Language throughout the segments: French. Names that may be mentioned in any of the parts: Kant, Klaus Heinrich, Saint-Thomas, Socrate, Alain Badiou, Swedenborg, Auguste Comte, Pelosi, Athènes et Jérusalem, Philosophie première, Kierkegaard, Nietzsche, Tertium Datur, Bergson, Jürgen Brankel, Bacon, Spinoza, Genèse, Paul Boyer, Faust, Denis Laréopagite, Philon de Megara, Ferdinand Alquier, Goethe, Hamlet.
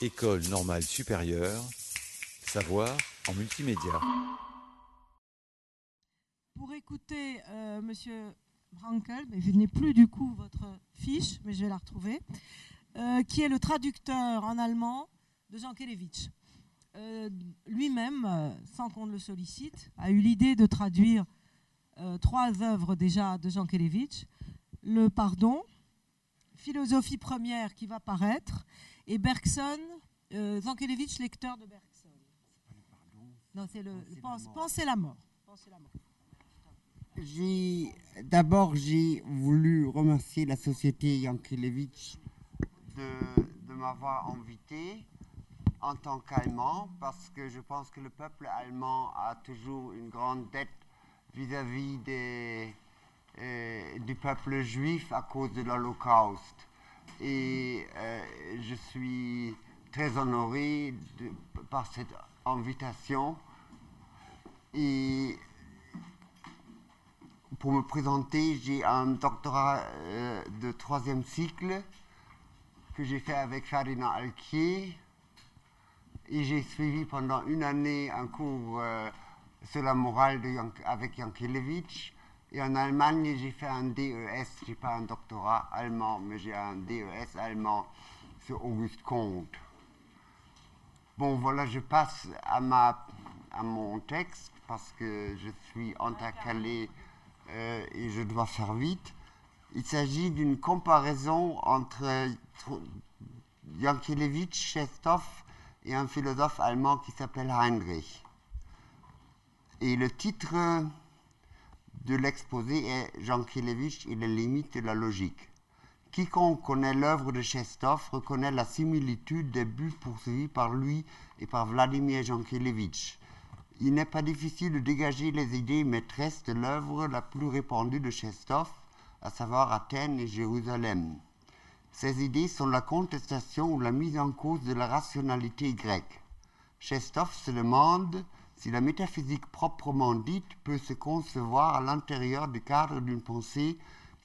École normale supérieure, savoir en multimédia. Pour écouter Monsieur Brankel, mais je n'ai plus du coup votre fiche, mais je vais la retrouver, qui est le traducteur en allemand de Jankélévitch. Lui-même, sans qu'on le sollicite, a eu l'idée de traduire trois œuvres déjà de Jankélévitch. Le Pardon, Philosophie première qui va paraître, et Bergson, Jankélévitch, lecteur de Bergson. Non, c'est le Penser la mort. D'abord, j'ai voulu remercier la société Jankélévitch de m'avoir invité en tant qu'Allemand, parce que je pense que le peuple allemand a toujours une grande dette vis-à-vis du peuple juif à cause de l'Holocauste. Et je suis très honoré par cette invitation. Et pour me présenter, j'ai un doctorat de troisième cycle que j'ai fait avec Ferdinand Alquier. Et j'ai suivi pendant une année un cours sur la morale avec Jankélévitch. Et en Allemagne, j'ai fait un DES, j'ai pas un doctorat allemand, mais j'ai un DES allemand sur Auguste Comte. Bon, voilà, je passe à mon texte parce que je suis entacalé et je dois faire vite. Il s'agit d'une comparaison entre Jankélévitch, Chestov et un philosophe allemand qui s'appelle Heinrich. Et le titre de l'exposé est Jankélévitch et les limites de la logique. Quiconque connaît l'œuvre de Chestov reconnaît la similitude des buts poursuivis par lui et par Vladimir Jankélévitch. Il n'est pas difficile de dégager les idées maîtresses de l'œuvre la plus répandue de Chestov, à savoir Athènes et Jérusalem. Ces idées sont la contestation ou la mise en cause de la rationalité grecque. Chestov se demande si la métaphysique proprement dite peut se concevoir à l'intérieur du cadre d'une pensée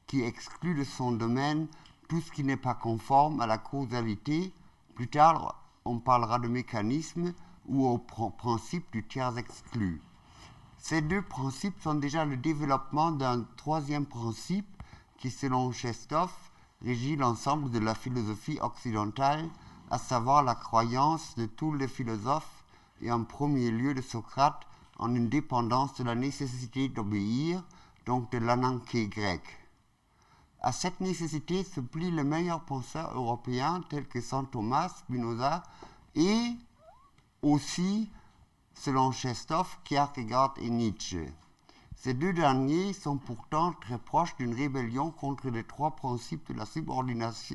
qui exclut de son domaine tout ce qui n'est pas conforme à la causalité. Plus tard, on parlera de mécanisme ou au principe du tiers exclu. Ces deux principes sont déjà le développement d'un troisième principe qui, selon Chestov, régit l'ensemble de la philosophie occidentale, à savoir la croyance de tous les philosophes et en premier lieu de Socrate, en une dépendance de la nécessité d'obéir, donc de l'ananké grec. À cette nécessité se plient les meilleurs penseurs européens tels que Saint-Thomas, Spinoza et aussi, selon Chestov, Kierkegaard et Nietzsche. Ces deux derniers sont pourtant très proches d'une rébellion contre les trois principes de la subordination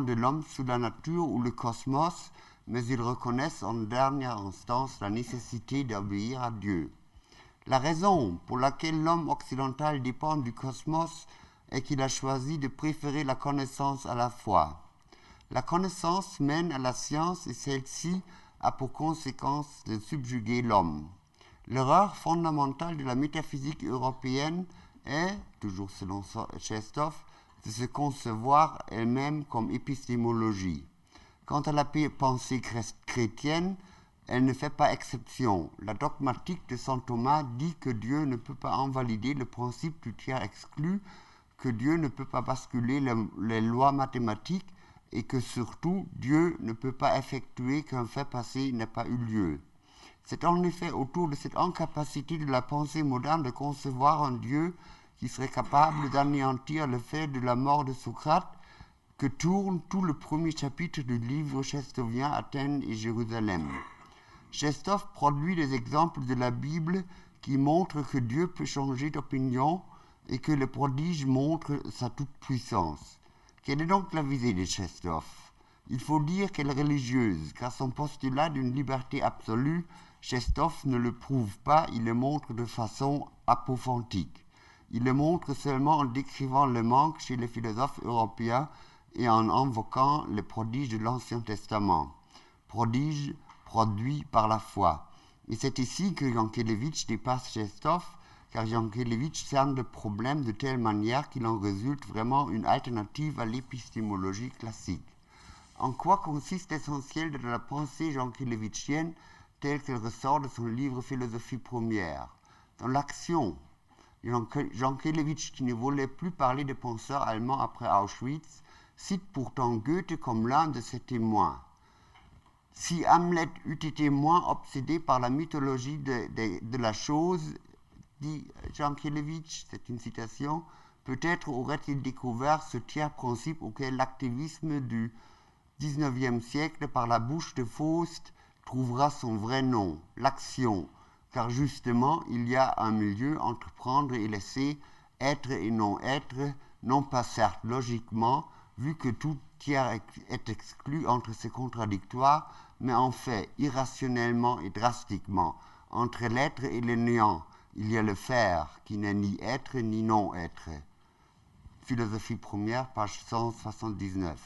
de l'homme sous la nature ou le cosmos, mais ils reconnaissent en dernière instance la nécessité d'obéir à Dieu. La raison pour laquelle l'homme occidental dépend du cosmos est qu'il a choisi de préférer la connaissance à la foi. La connaissance mène à la science et celle-ci a pour conséquence de subjuguer l'homme. L'erreur fondamentale de la métaphysique européenne est, toujours selon Chestov, de se concevoir elle-même comme épistémologie. Quant à la pensée chrétienne, elle ne fait pas exception. La dogmatique de Saint Thomas dit que Dieu ne peut pas invalider le principe du tiers exclu, que Dieu ne peut pas basculer les lois mathématiques et que surtout Dieu ne peut pas effectuer qu'un fait passé n'ait pas eu lieu. C'est en effet autour de cette incapacité de la pensée moderne de concevoir un Dieu qui serait capable d'anéantir le fait de la mort de Socrate que tourne tout le premier chapitre du livre chestovien Athènes et Jérusalem. Chestov produit des exemples de la Bible qui montrent que Dieu peut changer d'opinion et que le prodige montre sa toute-puissance. Quelle est donc la visée de Chestov? Il faut dire qu'elle est religieuse, car son postulat d'une liberté absolue, Chestov ne le prouve pas, il le montre de façon apophantique. Il le montre seulement en décrivant le manque chez les philosophes européens et en invoquant les prodiges de l'Ancien Testament, prodiges produits par la foi. Et c'est ici que Jankélévitch dépasse Chestov, car Jankélévitch cerne le problème de telle manière qu'il en résulte vraiment une alternative à l'épistémologie classique. en quoi consiste l'essentiel de la pensée jankélévitchienne telle qu'elle ressort de son livre Philosophie première. Dans l'action, Jankélévitch, qui ne voulait plus parler de penseurs allemands après Auschwitz, cite pourtant Goethe comme l'un de ses témoins. Si Hamlet eût été moins obsédé par la mythologie de la chose, dit Jankélévitch, c'est une citation, peut-être aurait-il découvert ce tiers principe auquel l'activisme du XIXe siècle, par la bouche de Faust, trouvera son vrai nom, l'action, car justement il y a un milieu entre prendre et laisser, être et non être, non pas certes logiquement, vu que tout tiers est exclu entre ces contradictoires, mais en fait, irrationnellement et drastiquement, entre l'être et le néant, il y a le faire, qui n'est ni être ni non-être. Philosophie première, page 179.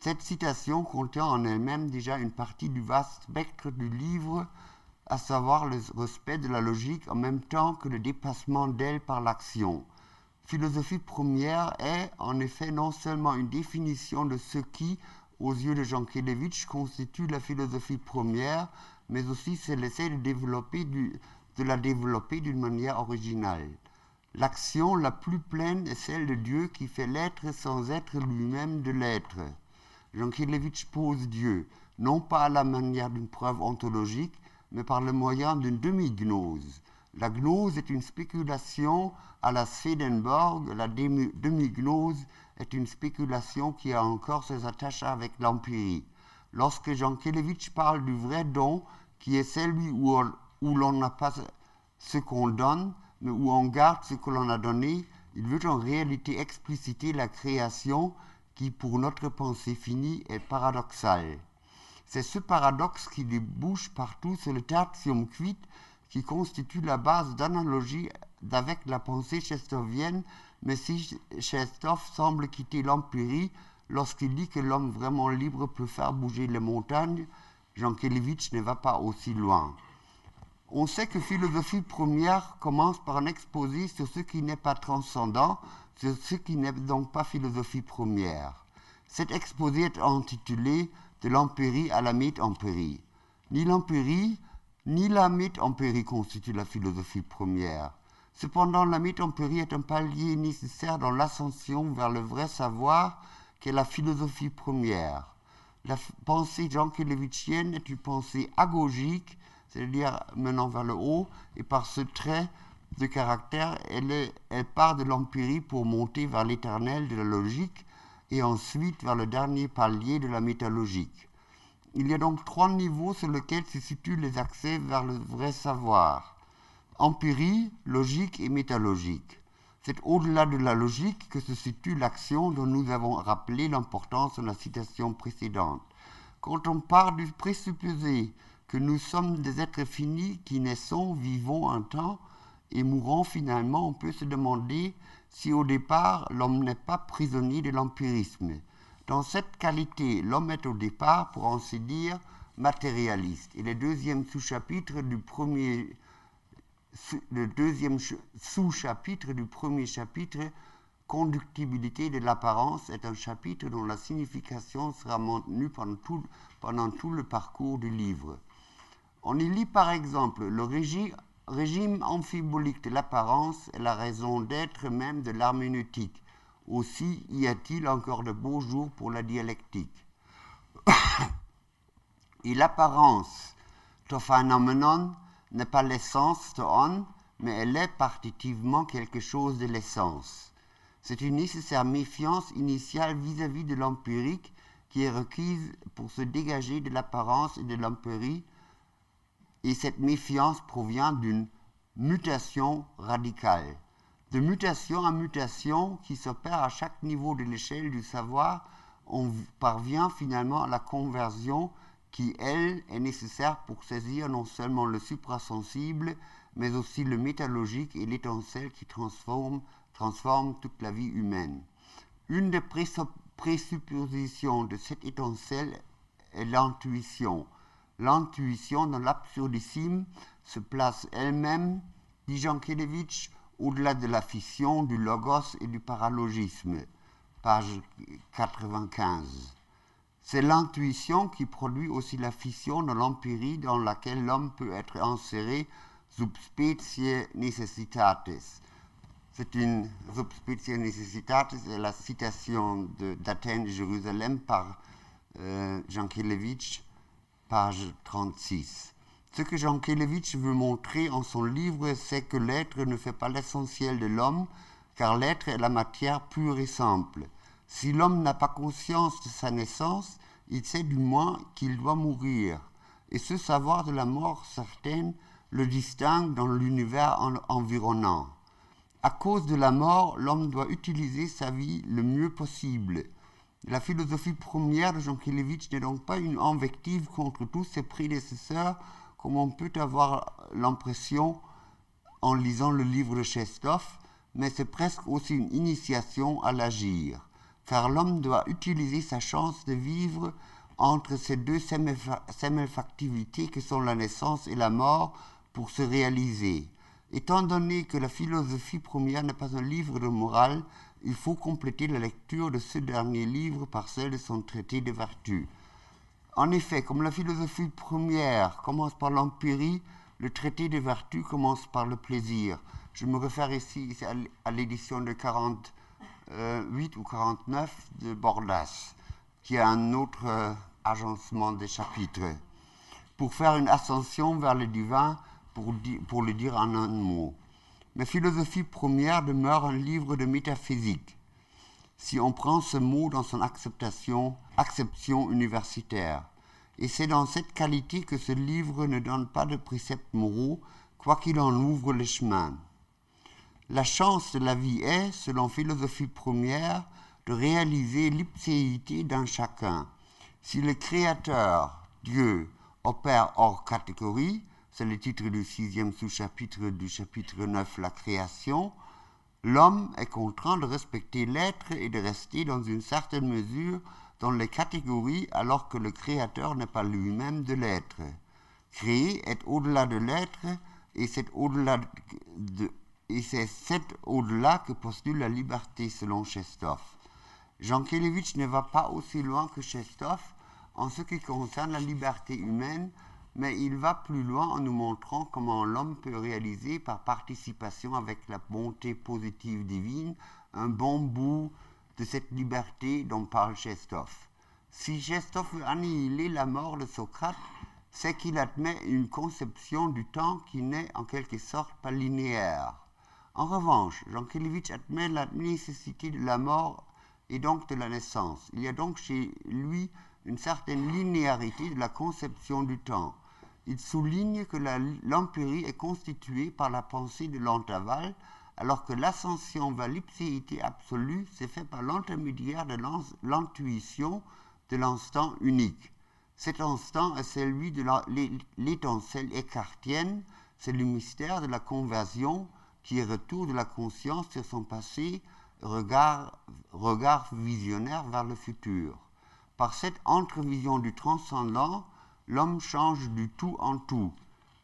Cette citation contient en elle-même déjà une partie du vaste spectre du livre, à savoir le respect de la logique en même temps que le dépassement d'elle par l'action. Philosophie première est, en effet, non seulement une définition de ce qui, aux yeux de Jankélévitch, constitue la philosophie première, mais aussi c'est l'essai de la développer d'une manière originale. L'action la plus pleine est celle de Dieu qui fait l'être sans être lui-même de l'être. Jankélévitch pose Dieu, non pas à la manière d'une preuve ontologique, mais par le moyen d'une demi-gnose. La gnose est une spéculation à la Swedenborg, la demi-gnose est une spéculation qui a encore ses attaches avec l'empirie. Lorsque Jankélévitch parle du vrai don, qui est celui où l'on n'a pas ce qu'on donne, mais où on garde ce que l'on a donné, il veut en réalité expliciter la création, qui pour notre pensée finie est paradoxale. C'est ce paradoxe qui débouche partout sur le tertium quid qui constitue la base d'analogie avec la pensée chestovienne, mais si Chestov semble quitter l'empirie lorsqu'il dit que l'homme vraiment libre peut faire bouger les montagnes, Jankélévitch ne va pas aussi loin. On sait que philosophie première commence par un exposé sur ce qui n'est pas transcendant, sur ce qui n'est donc pas philosophie première. Cet exposé est intitulé « De l'empirie à la métempérie ». Ni l'empirie, ni la métempérie constituent la philosophie première. Cependant, la métempérie est un palier nécessaire dans l'ascension vers le vrai savoir qu'est la philosophie première. La pensée jankélévitchienne est une pensée agogique, c'est-à-dire menant vers le haut, et par ce trait, de caractère, elle part de l'empirie pour monter vers l'éternel de la logique et ensuite vers le dernier palier de la métalogique. Il y a donc trois niveaux sur lesquels se situent les accès vers le vrai savoir. Empirie, logique et métalogique. C'est au-delà de la logique que se situe l'action dont nous avons rappelé l'importance dans la citation précédente. Quand on part du présupposé que nous sommes des êtres finis qui naissons, vivons un temps, et mourant finalement, on peut se demander si au départ l'homme n'est pas prisonnier de l'empirisme. Dans cette qualité, l'homme est au départ, pour ainsi dire, matérialiste. Et le deuxième sous-chapitre du premier chapitre, conductibilité de l'apparence, est un chapitre dont la signification sera maintenue pendant tout le parcours du livre. On y lit par exemple le régime amphibolique de l'apparence est la raison d'être même de l'herméneutique. Aussi y a-t-il encore de beaux jours pour la dialectique. Et l'apparence, το phenomenon, n'est pas l'essence, το on, mais elle est partitivement quelque chose de l'essence. C'est une nécessaire méfiance initiale vis-à-vis de l'empirique qui est requise pour se dégager de l'apparence et de l'empirie. Et cette méfiance provient d'une mutation radicale. De mutation en mutation qui s'opère à chaque niveau de l'échelle du savoir, on parvient finalement à la conversion qui, elle, est nécessaire pour saisir non seulement le suprasensible, mais aussi le métalogique et l'étincelle qui transforme toute la vie humaine. Une des présuppositions de cette étincelle est l'intuition. L'intuition dans l'absurdissime se place elle-même, dit Jankélévitch, au-delà de la fission, du logos et du paralogisme. Page 95. C'est l'intuition qui produit aussi la fission de l'empirie dans laquelle l'homme peut être inséré sub specie necessitatis. C'est une sub specie necessitatis, et la citation d'Athènes et Jérusalem par Jankélévitch, page 36. Ce que Jankélévitch veut montrer en son livre, c'est que l'être ne fait pas l'essentiel de l'homme, car l'être est la matière pure et simple. Si l'homme n'a pas conscience de sa naissance, il sait du moins qu'il doit mourir. Et ce savoir de la mort certaine le distingue dans l'univers environnant. À cause de la mort, l'homme doit utiliser sa vie le mieux possible. La philosophie première de Jankélévitch n'est donc pas une invective contre tous ses prédécesseurs, comme on peut avoir l'impression en lisant le livre de Chestov, mais c'est presque aussi une initiation à l'agir, car l'homme doit utiliser sa chance de vivre entre ces deux sémifactivités que sont la naissance et la mort pour se réaliser. Étant donné que la philosophie première n'est pas un livre de morale, il faut compléter la lecture de ce dernier livre par celle de son traité des vertus. En effet, comme la philosophie première commence par l'empirie, le traité des vertus commence par le plaisir. Je me réfère ici à l'édition de 48 ou 49 de Bordas, qui est un autre agencement des chapitres, pour faire une ascension vers le divin, pour le dire en un mot. Mais philosophie première demeure un livre de métaphysique, si on prend ce mot dans son acception universitaire. Et c'est dans cette qualité que ce livre ne donne pas de préceptes moraux, quoiqu'il en ouvre les chemins. La chance de la vie est, selon philosophie première, de réaliser l'ipséité d'un chacun. Si le Créateur, Dieu, opère hors catégorie, c'est le titre du 6e sous-chapitre du chapitre 9, la création, l'homme est contraint de respecter l'être et de rester dans une certaine mesure dans les catégories alors que le créateur n'est pas lui-même de l'être. Créer est au-delà de l'être et c'est cet au-delà que postule la liberté selon Chestov. Jankélévitch ne va pas aussi loin que Chestov en ce qui concerne la liberté humaine, mais il va plus loin en nous montrant comment l'homme peut réaliser par participation avec la bonté positive divine un bon bout de cette liberté dont parle Chestov. Si Chestov veut annihiler la mort de Socrate, c'est qu'il admet une conception du temps qui n'est en quelque sorte pas linéaire. En revanche, Jankélévitch admet la nécessité de la mort et donc de la naissance. Il y a donc chez lui une certaine linéarité de la conception du temps. Il souligne que l'empirie est constituée par la pensée de l'antaval, alors que l'ascension vers l'ipséité absolue s'est faite par l'intermédiaire de l'intuition de l'instant unique. Cet instant est celui de l'étincelle écartienne, c'est le mystère de la conversion qui est retour de la conscience sur son passé, regard visionnaire vers le futur. Par cette entrevision du transcendant, l'homme change du tout en tout.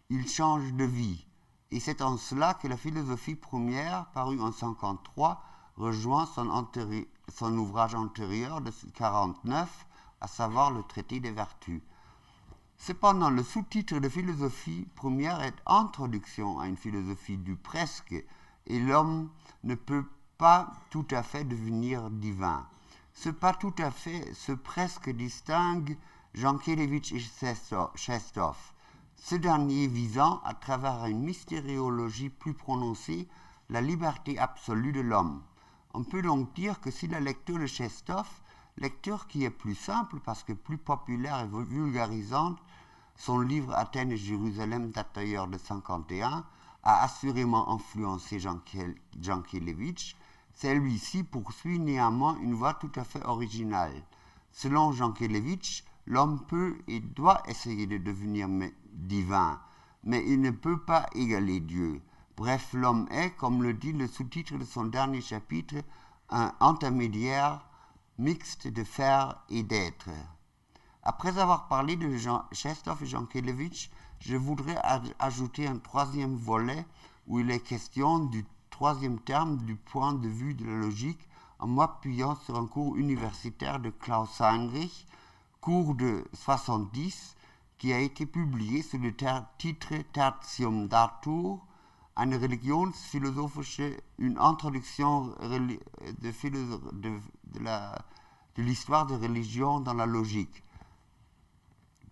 Il change de vie. Et c'est en cela que la philosophie première, parue en 1953, rejoint son ouvrage antérieur de 1949, à savoir le traité des vertus. Cependant, le sous-titre de philosophie première est introduction à une philosophie du presque, et l'homme ne peut pas tout à fait devenir divin. Ce pas tout à fait, ce presque distingue Jankélévitch et Chestov, ce dernier visant, à travers une mystériologie plus prononcée, la liberté absolue de l'homme. On peut donc dire que si la lecture de Chestov, lecture qui est plus simple parce que plus populaire et vulgarisante, son livre Athènes et Jérusalem date d'ailleurs de 1951, a assurément influencé Jankélévitch, celui-ci poursuit néanmoins une voie tout à fait originale. Selon Jankélévitch, l'homme peut et doit essayer de devenir divin, mais il ne peut pas égaler Dieu. Bref, l'homme est, comme le dit le sous-titre de son dernier chapitre, un intermédiaire mixte de faire et d'être. Après avoir parlé de Chestov et Jankélévitch, je voudrais ajouter un troisième volet où il est question du troisième terme du point de vue de la logique en m'appuyant sur un cours universitaire de Klaus Heinrich, cours de 70 qui a été publié sous le titre Tertium Datur, eine religionsphilosophische, une introduction de l'histoire des religions dans la logique.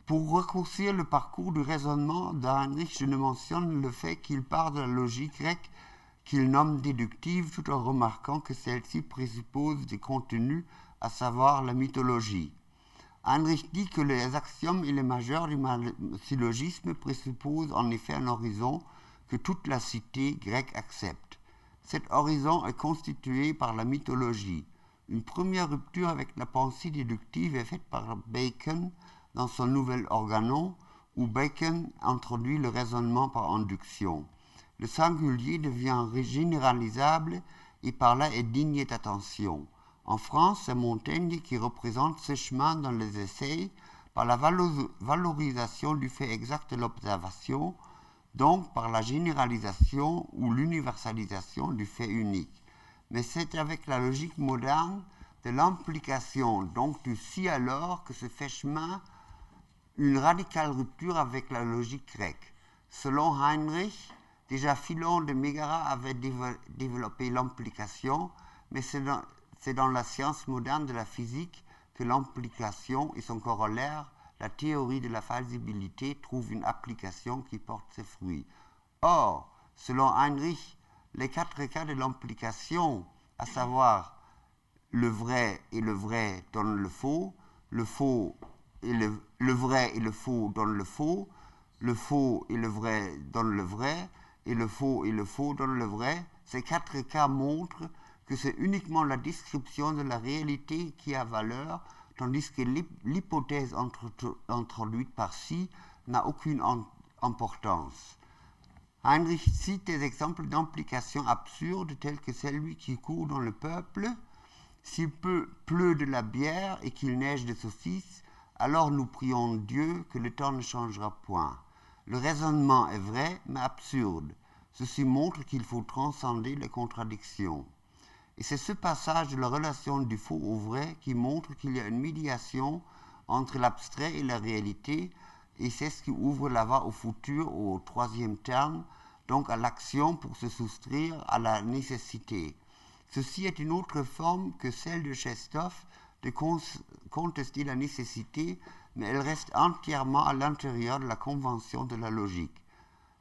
Pour raccourcir le parcours du raisonnement d'Heinrich, je ne mentionne le fait qu'il part de la logique grecque qu'il nomme déductive, tout en remarquant que celle-ci présuppose des contenus, à savoir la mythologie. Heinrich dit que les axiomes et les majeurs du syllogisme présupposent en effet un horizon que toute la cité grecque accepte. Cet horizon est constitué par la mythologie. Une première rupture avec la pensée déductive est faite par Bacon dans son nouvel Organon, où Bacon introduit le raisonnement par induction. Le singulier devient généralisable et par là est digne d'attention. En France, c'est Montaigne qui représente ce chemin dans les essais par la valorisation du fait exact de l'observation, donc par la généralisation ou l'universalisation du fait unique. Mais c'est avec la logique moderne de l'implication, donc du si alors, que se fait chemin une radicale rupture avec la logique grecque. Selon Heinrich, déjà Philon de Megara avait développé l'implication, mais c'est dans la science moderne de la physique que l'implication et son corollaire, la théorie de la falsibilité, trouve une application qui porte ses fruits. Or, selon Heinrich, les quatre cas de l'implication, à savoir le vrai et le vrai donnent le vrai et le faux donnent le faux et le vrai donnent le vrai, et le faux et le faux donnent le vrai, ces quatre cas montrent que c'est uniquement la description de la réalité qui a valeur, tandis que l'hypothèse introduite par si n'a aucune importance. Heinrich cite des exemples d'implications absurdes telles que celui qui court dans le peuple. S'il pleut de la bière et qu'il neige des saucisses, alors nous prions Dieu que le temps ne changera point. Le raisonnement est vrai, mais absurde. Ceci montre qu'il faut transcender les contradictions. Et c'est ce passage de la relation du faux au vrai qui montre qu'il y a une médiation entre l'abstrait et la réalité, et c'est ce qui ouvre la voie au futur, au troisième terme, donc à l'action pour se soustraire à la nécessité. Ceci est une autre forme que celle de Chestov de contester la nécessité, mais elle reste entièrement à l'intérieur de la convention de la logique.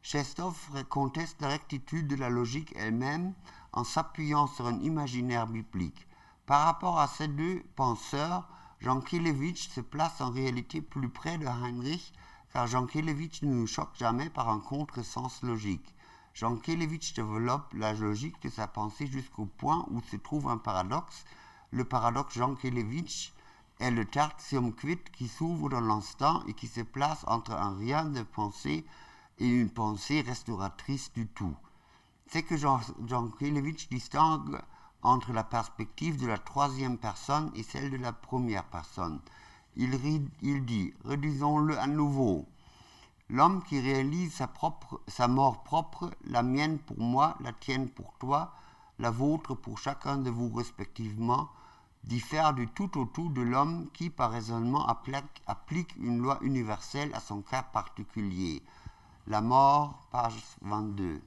Chestov conteste la rectitude de la logique elle-même en s'appuyant sur un imaginaire biblique. Par rapport à ces deux penseurs, Jankélévitch se place en réalité plus près de Heinrich, car Jankélévitch ne nous choque jamais par un contresens logique. Jankélévitch développe la logique de sa pensée jusqu'au point où se trouve un paradoxe. Le paradoxe Jankélévitch est le tertium quid qui s'ouvre dans l'instant et qui se place entre un rien de pensée et une pensée restauratrice du tout. C'est que Jankélévitch distingue entre la perspective de la troisième personne et celle de la première personne. Il dit, redisons-le à nouveau, l'homme qui réalise sa mort propre, la mienne pour moi, la tienne pour toi, la vôtre pour chacun de vous respectivement, diffère du tout au tout de l'homme qui, par raisonnement, applique une loi universelle à son cas particulier. La mort, page 22.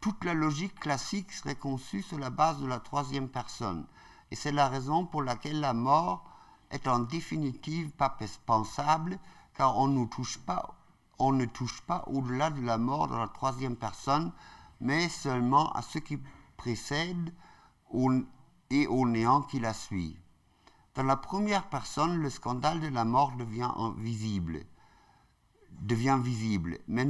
Toute la logique classique serait conçue sur la base de la troisième personne, et c'est la raison pour laquelle la mort est en définitive pas pensable, car on ne touche pas au-delà de la mort dans la troisième personne, mais seulement à ce qui précède et au néant qui la suit. Dans la première personne, le scandale de la mort devient visible, mais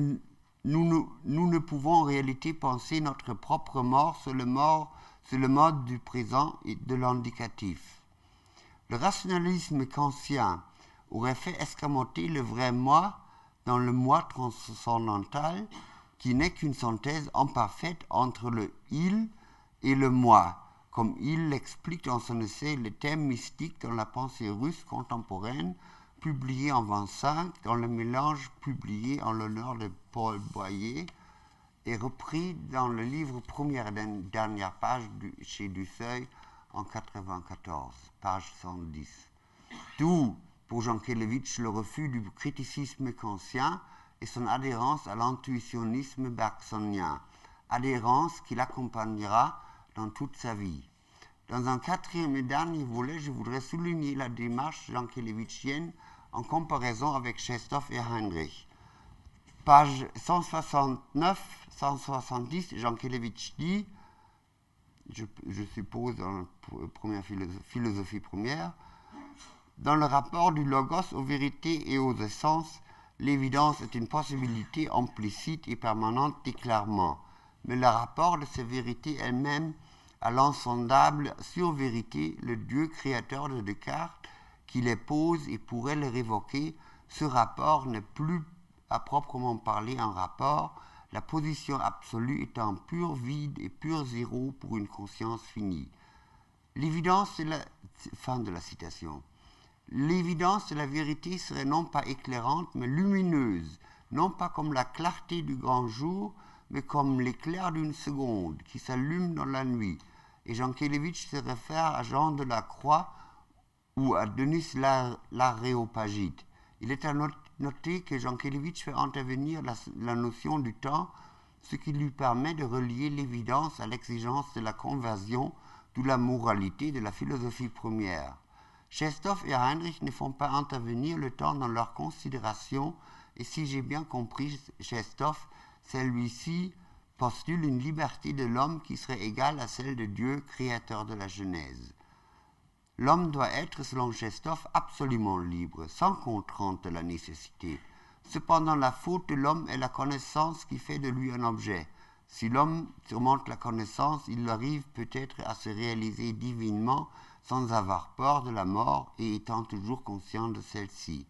nous ne pouvons en réalité penser notre propre mort sur le mode du présent et de l'indicatif. Le rationalisme kantien aurait fait escamoter le vrai moi dans le moi transcendantal qui n'est qu'une synthèse imparfaite entre le « il » et le « moi », comme il l'explique dans son essai « Le thème mystique dans la pensée russe contemporaine » publié en 25, dans le mélange publié en l'honneur de Paul Boyer et repris dans le livre Première et dernière page chez Dusseuil en 94, page 110. D'où Pour Jankélévitch, le refus du criticisme kantien et son adhérence à l'intuitionnisme bergsonien, adhérence qui l'accompagnera dans toute sa vie. Dans un quatrième et dernier volet, je voudrais souligner la démarche jankélévitchienne en comparaison avec Chestov et Heinrich. Page 169-170, Jankélévitch dit, je suppose dans la première philosophie première, dans le rapport du logos aux vérités et aux essences, l'évidence est une possibilité implicite et permanente déclarement, mais le rapport de ces vérités elles-mêmes à l'insondable sur-vérité, le Dieu créateur de Descartes, qui les pose et pourrait les révoquer, ce rapport n'est plus à proprement parler un rapport, la position absolue est un pur vide et pur zéro pour une conscience finie. L'évidence de la... Fin de la citation. L'évidence de la vérité serait non pas éclairante, mais lumineuse, non pas comme la clarté du grand jour, mais comme l'éclair d'une seconde qui s'allume dans la nuit. Et Jankélévitch se réfère à Jean de la Croix ou à Denis Laréopagite. Il est à noter que Jankélévitch fait intervenir la notion du temps, ce qui lui permet de relier l'évidence à l'exigence de la conversion, d'où la moralité de la philosophie première. Chestov et Heinrich ne font pas intervenir le temps dans leur considération, et si j'ai bien compris Chestov, celui-ci postule une liberté de l'homme qui serait égale à celle de Dieu, créateur de la Genèse. L'homme doit être, selon Chestov, absolument libre, sans contrainte de la nécessité. Cependant, la faute de l'homme est la connaissance qui fait de lui un objet. Si l'homme surmonte la connaissance, il arrive peut-être à se réaliser divinement sans avoir peur de la mort et étant toujours conscient de celle-ci.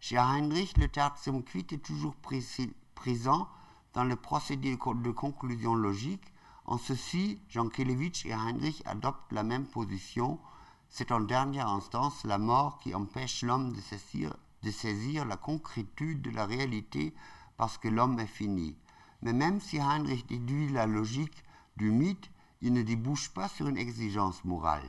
Chez Heinrich, le tertium quid est toujours présent dans le procédé de conclusion logique. En ceci, Jankélévitch et Heinrich adoptent la même position. C'est en dernière instance la mort qui empêche l'homme de saisir la concrétude de la réalité parce que l'homme est fini. Mais même si Heinrich déduit la logique du mythe, il ne débouche pas sur une exigence morale.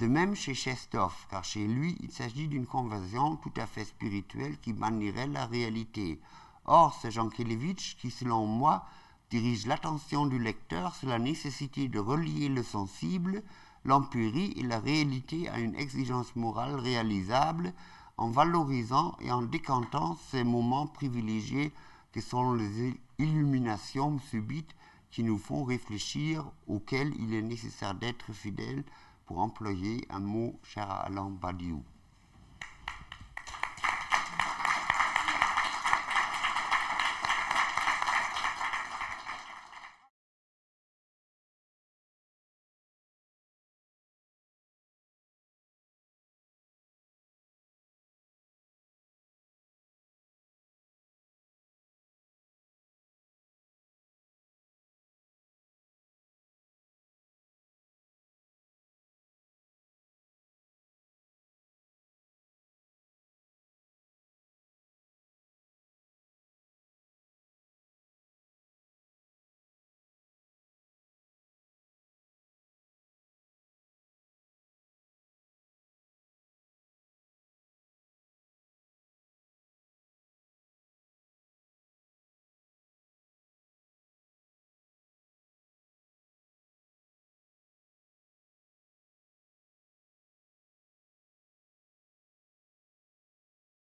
De même chez Chestov, car chez lui, il s'agit d'une conversion tout à fait spirituelle qui bannirait la réalité. Or, c'est Jankélévitch qui, selon moi, dirige l'attention du lecteur sur la nécessité de relier le sensible, l'empirie et la réalité à une exigence morale réalisable en valorisant et en décantant ces moments privilégiés que sont les illuminations subites qui nous font réfléchir, auxquelles il est nécessaire d'être fidèle, pour employer un mot cher à Alain Badiou.